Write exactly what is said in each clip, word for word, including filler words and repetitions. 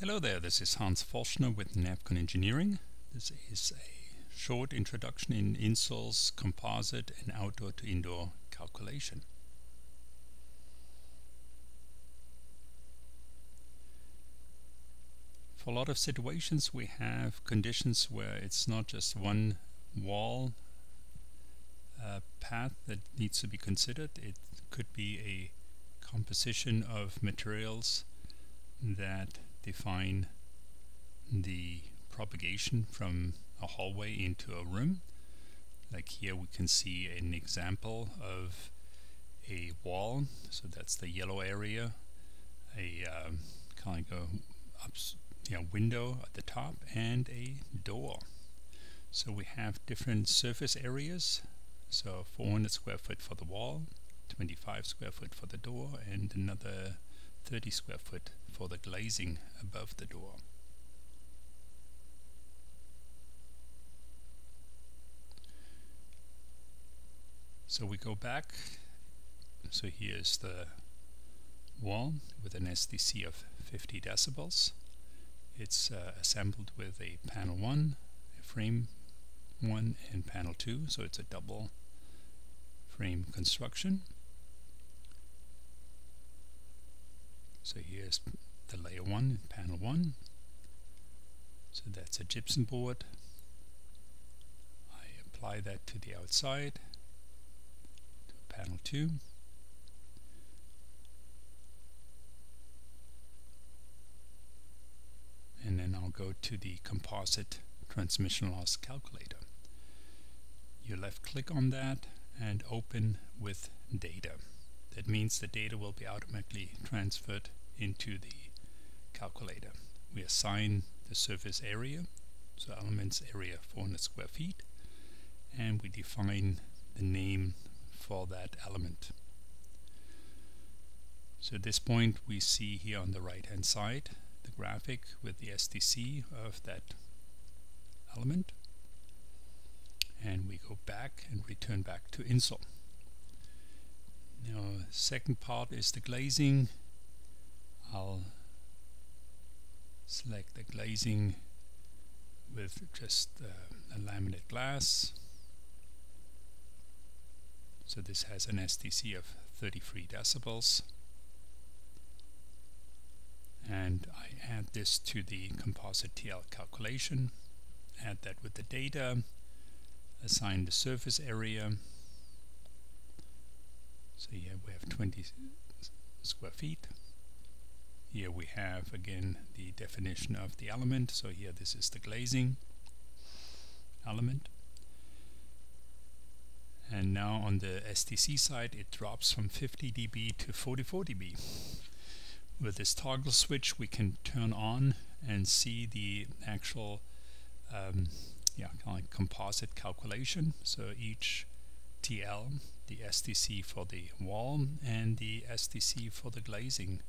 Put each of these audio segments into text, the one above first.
Hello there, this is Hans Faustner with NAVCON Engineering. This is a short introduction in INSUL's composite and outdoor to indoor calculation. For a lot of situations we have conditions where it's not just one wall uh, path that needs to be considered. It could be a composition of materials that define the propagation from a hallway into a room. Like here we can see an example of a wall, so that's the yellow area, a uh, kind of a ups, you know, window at the top, and a door. So we have different surface areas, so four hundred square foot for the wall, twenty-five square foot for the door, and another thirty square foot for the glazing above the door. So we go back. So here's the wall with an S T C of fifty decibels. It's uh, assembled with a panel one, a frame one, and panel two, so it's a double frame construction. So here's the layer one, panel one. So that's a gypsum board. I apply that to the outside, to panel two. And then I'll go to the composite transmission loss calculator. You left click on that and open with data. That means the data will be automatically transferred into the calculator. We assign the surface area, so elements area four hundred square feet, and we define the name for that element. So at this point we see here on the right hand side the graphic with the S T C of that element, and we go back and return back to INSUL. Now, second part is the glazing. I'll select the glazing with just uh, a laminate glass. So this has an S T C of thirty-three decibels, and I add this to the composite T L calculation. Add that with the data, assign the surface area. So here we have twenty square feet. Here we have again the definition of the element. So here this is the glazing element. And now on the S T C side it drops from fifty D B to forty-four D B. With this toggle switch we can turn on and see the actual um, yeah, kind of composite calculation. So each T L, the S T C for the wall and the S T C for the glazing,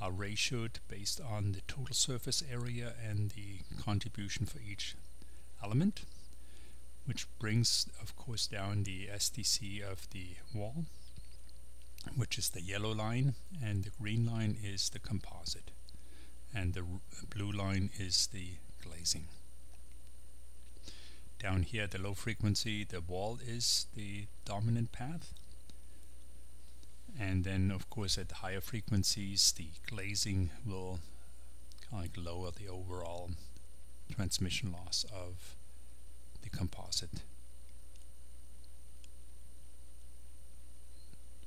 are ratioed based on the total surface area and the contribution for each element, which brings of course down the S T C of the wall, which is the yellow line, and the green line is the composite, and the blue line is the glazing. Down here at the low frequency, the wall is the dominant path, and then of course at the higher frequencies the glazing will kind of lower the overall transmission loss of the composite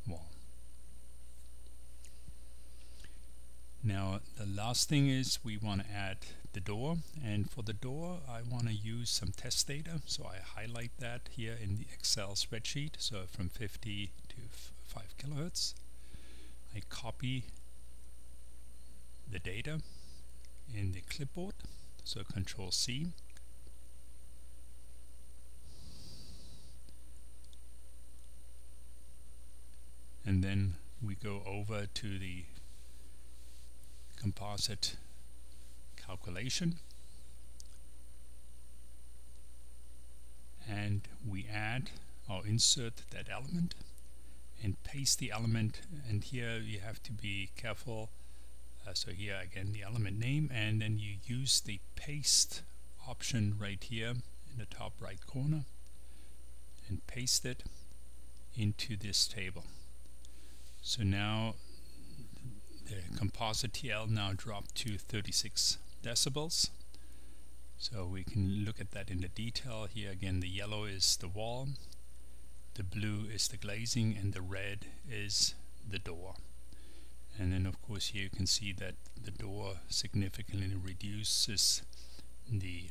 wall. Now the last thing is we want to add the door, and for the door I want to use some test data, so I highlight that here in the Excel spreadsheet, so from fifty to five kilohertz. I copy the data in the clipboard, so Control C, and then we go over to the composite calculation, and we add or insert that element and paste the element. And here you have to be careful Uh, so here again the element name, and then you use the paste option right here in the top right corner and paste it into this table. So now the composite T L now dropped to thirty-six decibels. So we can look at that in the detail. Here again the yellow is the wall, the blue is the glazing, and the red is the door. And then of course here you can see that the door significantly reduces the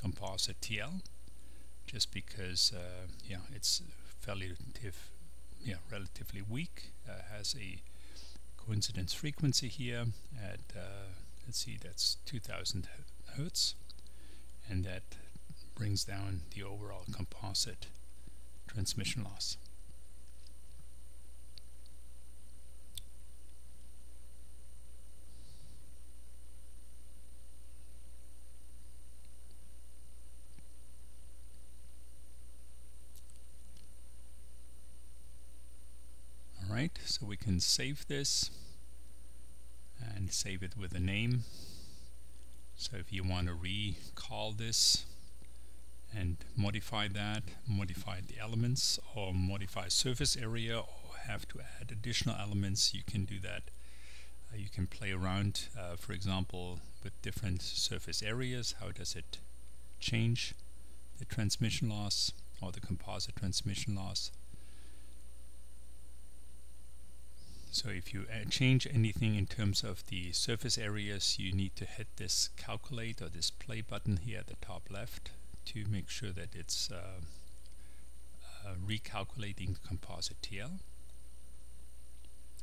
composite T L, just because uh, yeah, it's fairly yeah, relatively weak, uh, has a coincidence frequency here at uh, let's see, that's two thousand hertz, and that brings down the overall composite transmission loss. So we can save this and save it with a name. So if you want to recall this and modify that, modify the elements or modify surface area or have to add additional elements, you can do that. Uh, you can play around, uh, for example, with different surface areas. How does it change the transmission loss or the composite transmission loss? So if you change anything in terms of the surface areas, you need to hit this calculate or this play button here at the top left to make sure that it's uh, uh, recalculating the composite T L.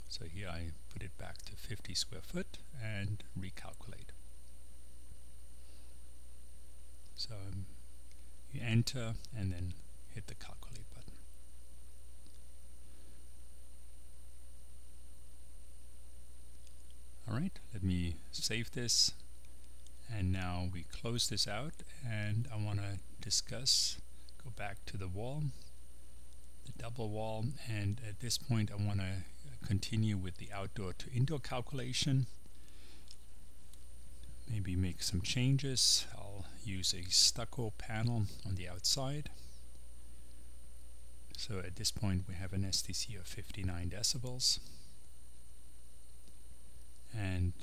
So here I put it back to fifty square foot and recalculate. So um, you enter and then hit the calculate button. Alright, let me save this, and now we close this out, and I want to discuss, go back to the wall, the double wall, and at this point I want to continue with the outdoor to indoor calculation. Maybe make some changes. I'll use a stucco panel on the outside. So at this point we have an S T C of fifty-nine decibels. And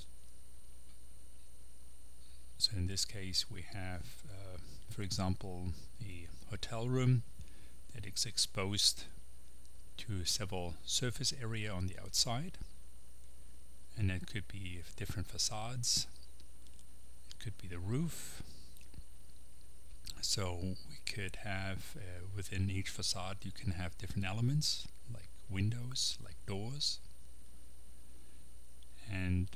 so in this case we have, uh, for example, a hotel room that is exposed to several surface area on the outside, and that could be different facades, it could be the roof. So we could have, uh, within each facade you can have different elements like windows, like doors. And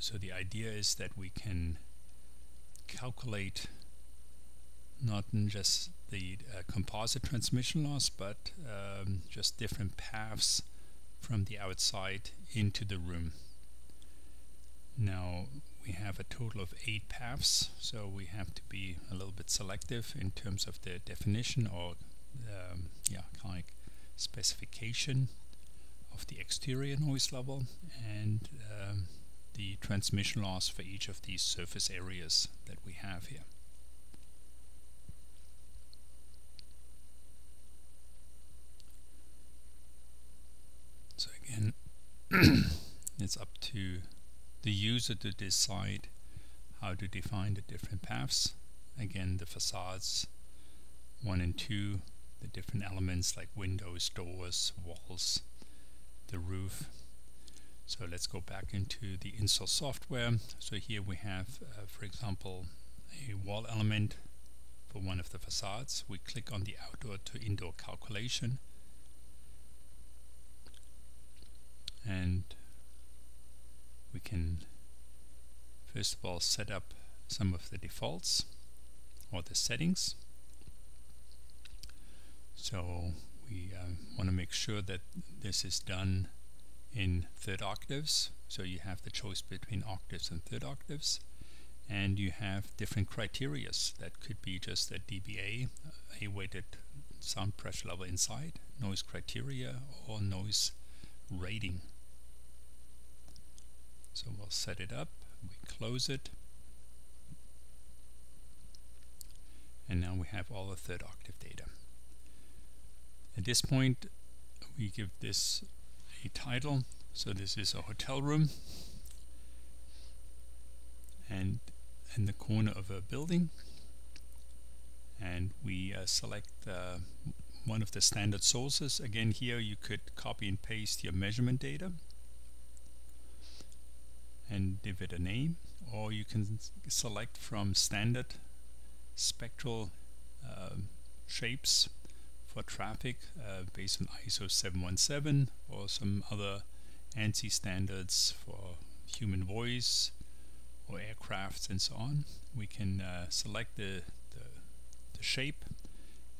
so the idea is that we can calculate not just the uh, composite transmission loss, but um, just different paths from the outside into the room. Now we have a total of eight paths, so we have to be a little bit selective in terms of the definition or um, yeah, kind of specification of the exterior noise level and um, the transmission loss for each of these surface areas that we have here. So again, it's up to the user to decide how to define the different paths. Again, the facades one and two, the different elements like windows, doors, walls, the roof. So let's go back into the INSUL software. So here we have, uh, for example, a wall element for one of the facades. We click on the outdoor to indoor calculation, and we can first of all set up some of the defaults or the settings. So we uh, want to make sure that this is done in third octaves, so you have the choice between octaves and third octaves, and you have different criterias. That could be just a D B A, a weighted sound pressure level inside, noise criteria, or noise rating. So we'll set it up, we close it, and now we have all the third octave data. At this point we give this a title. So this is a hotel room and in the corner of a building, and we uh, select uh, one of the standard sources. Again, here you could copy and paste your measurement data and give it a name, or you can select from standard spectral uh, shapes for traffic uh, based on I S O seven one seven or some other ANSI standards for human voice or aircrafts and so on. We can uh, select the, the, the shape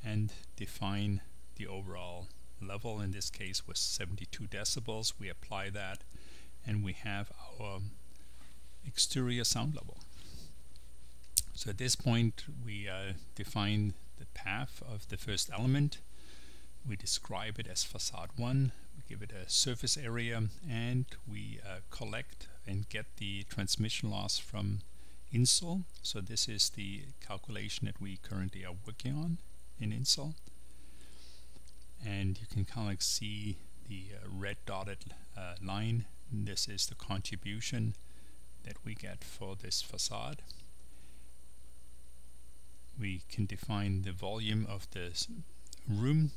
and define the overall level. In this case was seventy-two decibels. We apply that and we have our exterior sound level. So at this point we uh, define the path of the first element. We describe it as facade one, we give it a surface area, and we uh, collect and get the transmission loss from INSUL. So this is the calculation that we currently are working on in INSUL, and you can kind of like see the uh, red dotted uh, line. This is the contribution that we get for this facade. We can define the volume of this room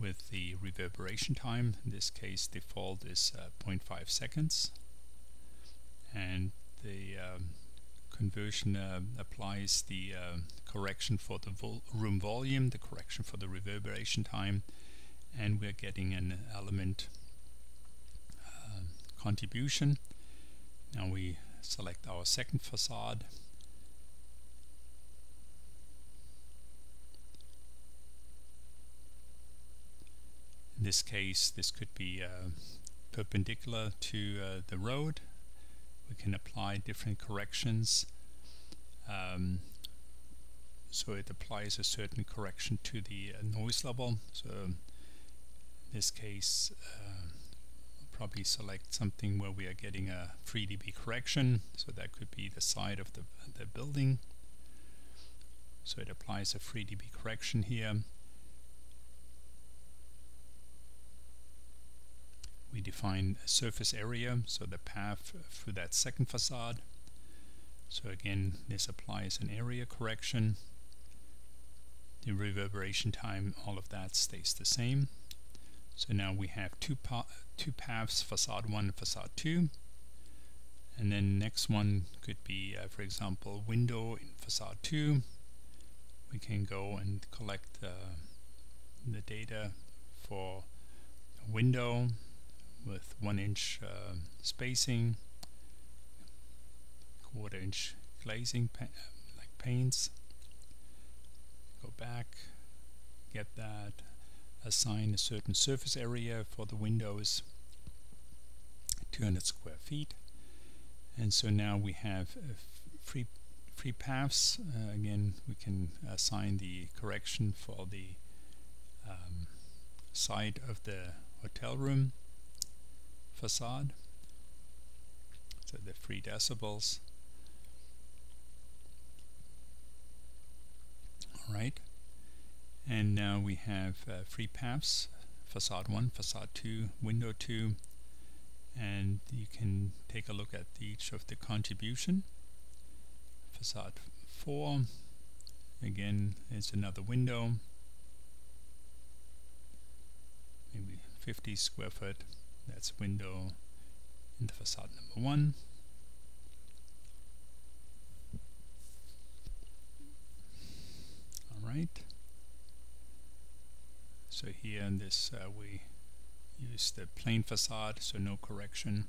with the reverberation time. In this case default is uh, zero point five seconds, and the um, conversion uh, applies the uh, correction for the vol room volume, the correction for the reverberation time, and we're getting an element uh, contribution. Now we select our second facade, in this case this could be uh, perpendicular to uh, the road. We can apply different corrections, um, so it applies a certain correction to the uh, noise level. So in this case uh, probably select something where we are getting a three D B correction, so that could be the side of the, the building. So it applies a three D B correction here. We define a surface area, so the path through that second facade. So again, this applies an area correction. The reverberation time, all of that stays the same. So now we have two, pa two paths, facade one and facade two. And then next one could be, uh, for example, window in facade two. We can go and collect uh, the data for a window with one inch uh, spacing, quarter inch glazing pa like panes. Go back, get that, assign a certain surface area for the windows, two hundred square feet. And so now we have uh, three, three paths. Uh, again, we can assign the correction for the um, side of the hotel room facade, so the three decibels. All right, and now we have uh, three paths: facade one, facade two, window two, and you can take a look at each of the contribution. Facade four, again, it's another window, maybe fifty square foot. That's window in the facade number one. All right. So here in this uh, we use the plain facade, so no correction.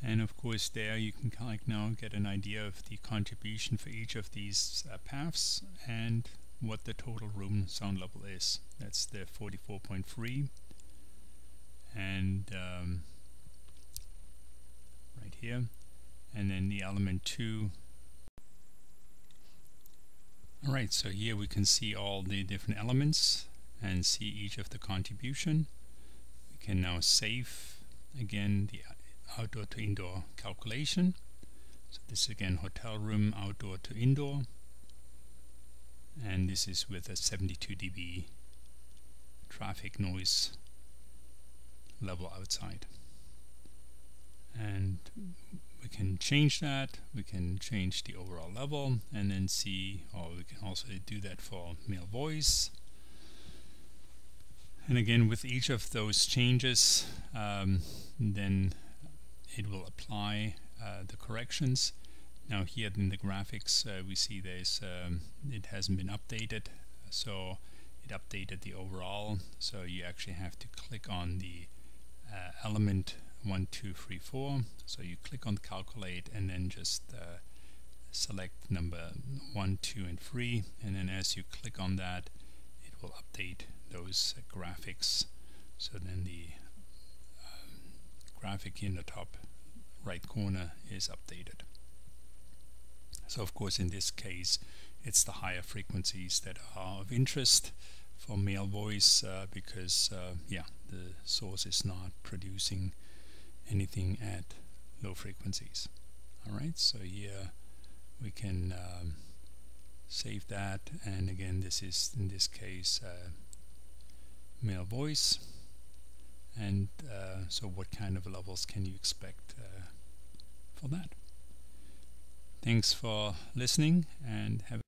And of course there you can kind of now get an idea of the contribution for each of these uh, paths and what the total room sound level is. That's the forty-four point three, and um, right here, and then the element two All right, so here we can see all the different elements and see each of the contribution. We can now save again the outdoor to indoor calculation. So this again, hotel room, outdoor to indoor, and this is with a seventy-two D B traffic noise level outside. And we can change that, we can change the overall level, and then see, or we can also do that for male voice. And again, with each of those changes, um, then it will apply uh, the corrections. Now here in the graphics, uh, we see there's um, it hasn't been updated, so it updated the overall. So you actually have to click on the uh, element one, two, three, four. So you click on calculate and then just uh, select number one, two, and three. And then as you click on that, it will update those uh, graphics. So then the um, graphic in the top right corner is updated. So of course in this case it's the higher frequencies that are of interest for male voice, uh, because uh, yeah, the source is not producing anything at low frequencies. Alright, so here we can um, save that, and again this is in this case uh, male voice, and uh, so what kind of levels can you expect uh, for that. Thanks for listening and have a